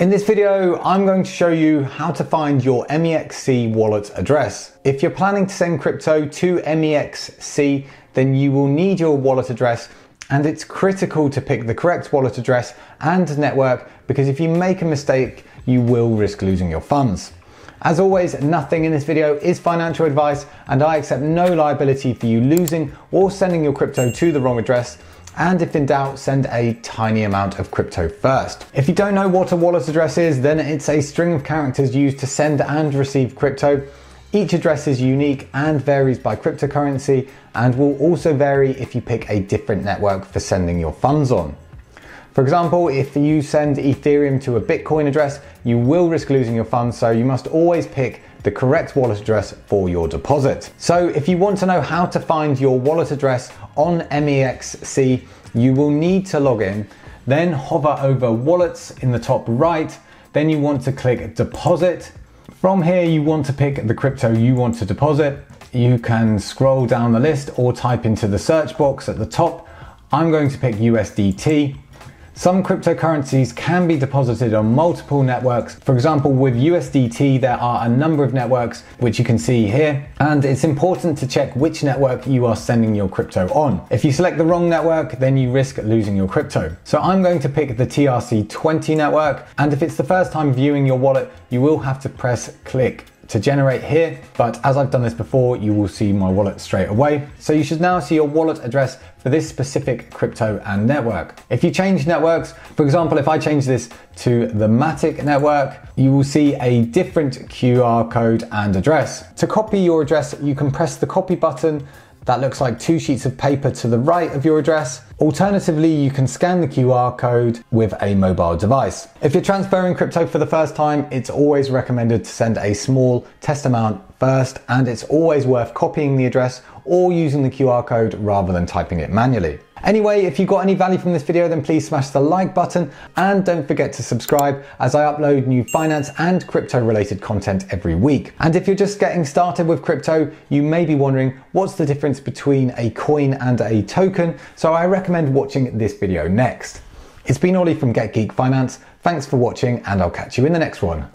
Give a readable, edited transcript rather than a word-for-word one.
In this video, I'm going to show you how to find your MEXC wallet address. If you're planning to send crypto to MEXC, then you will need your wallet address, and it's critical to pick the correct wallet address and network, because if you make a mistake, you will risk losing your funds. As always, nothing in this video is financial advice, and I accept no liability for you losing or sending your crypto to the wrong address. And if in doubt, send a tiny amount of crypto first. If you don't know what a wallet address is, then it's a string of characters used to send and receive crypto. Each address is unique and varies by cryptocurrency, and will also vary if you pick a different network for sending your funds on. For example, if you send Ethereum to a Bitcoin address, you will risk losing your funds, so you must always pick the correct wallet address for your deposit. So if you want to know how to find your wallet address on MEXC, you will need to log in, then hover over wallets in the top right, then you want to click deposit. From here, you want to pick the crypto you want to deposit. You can scroll down the list or type into the search box at the top. I'm going to pick USDT. Some cryptocurrencies can be deposited on multiple networks. For example, with USDT, there are a number of networks, which you can see here, and it's important to check which network you are sending your crypto on. If you select the wrong network, then you risk losing your crypto. So I'm going to pick the TRC20 network, and if it's the first time viewing your wallet, you will have to press click to generate here, but as I've done this before, you will see my wallet straight away. So you should now see your wallet address for this specific crypto and network. If you change networks, for example, if I change this to the Matic network, you will see a different QR code and address. To copy your address, you can press the copy button. That looks like two sheets of paper to the right of your address. Alternatively, you can scan the QR code with a mobile device. If you're transferring crypto for the first time, it's always recommended to send a small test amount first, and it's always worth copying the address or using the QR code rather than typing it manually. Anyway, if you got any value from this video, then please smash the like button, and don't forget to subscribe, as I upload new finance and crypto related content every week. And if you're just getting started with crypto, you may be wondering what's the difference between a coin and a token, so I recommend watching this video next. It's been Ollie from Get Geek Finance. Thanks for watching, and I'll catch you in the next one.